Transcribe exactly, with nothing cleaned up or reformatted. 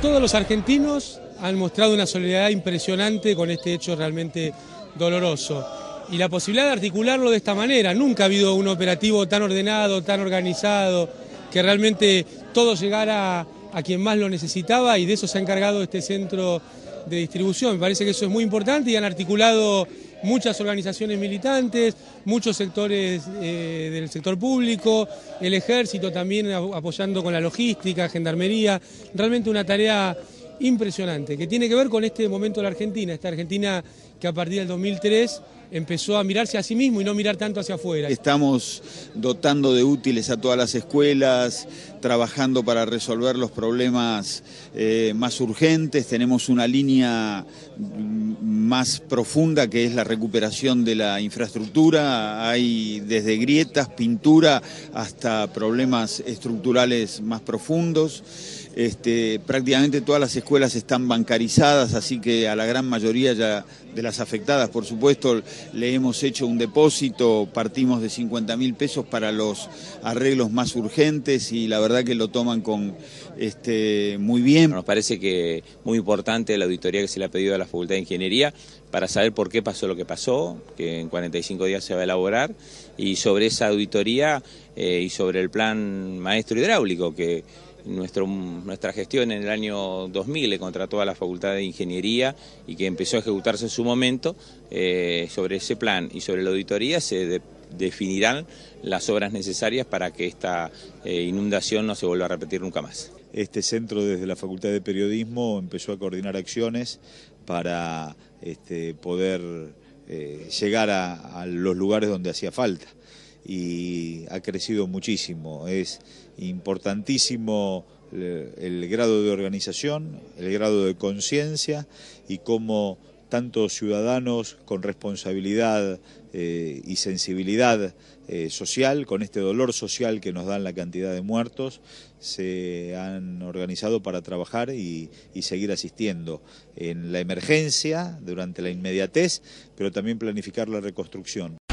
Todos los argentinos han mostrado una solidaridad impresionante con este hecho realmente doloroso. Y la posibilidad de articularlo de esta manera, nunca ha habido un operativo tan ordenado, tan organizado, que realmente todo llegara a, a quien más lo necesitaba, y de eso se ha encargado este centro de distribución. Me parece que eso es muy importante, y han articulado muchas organizaciones militantes, muchos sectores eh, del sector público, el ejército también apoyando con la logística, gendarmería, realmente una tarea impresionante, que tiene que ver con este momento de la Argentina, esta Argentina que a partir del dos mil tres empezó a mirarse a sí mismo y no mirar tanto hacia afuera. Estamos dotando de útiles a todas las escuelas, trabajando para resolver los problemas eh, más urgentes, tenemos una línea más profunda que es la recuperación de la infraestructura, hay desde grietas, pintura, hasta problemas estructurales más profundos. Este, prácticamente todas las escuelas están bancarizadas, así que a la gran mayoría ya de las afectadas, por supuesto, le hemos hecho un depósito, partimos de cincuenta mil pesos para los arreglos más urgentes, y la verdad que lo toman con este, muy bien. Nos parece que muy importante la auditoría que se le ha pedido a la Facultad de Ingeniería para saber por qué pasó lo que pasó, que en cuarenta y cinco días se va a elaborar, y sobre esa auditoría eh, y sobre el plan maestro hidráulico que Nuestro, nuestra gestión en el año dos mil le contrató a la Facultad de Ingeniería y que empezó a ejecutarse en su momento. Eh, sobre ese plan y sobre la auditoría se de, definirán las obras necesarias para que esta eh, inundación no se vuelva a repetir nunca más. Este centro desde la Facultad de Periodismo empezó a coordinar acciones para este, poder eh, llegar a, a los lugares donde hacía falta. Y ha crecido muchísimo, es importantísimo el, el grado de organización, el grado de conciencia y cómo tantos ciudadanos con responsabilidad eh, y sensibilidad eh, social, con este dolor social que nos dan la cantidad de muertos, se han organizado para trabajar y, y seguir asistiendo en la emergencia, durante la inmediatez, pero también planificar la reconstrucción.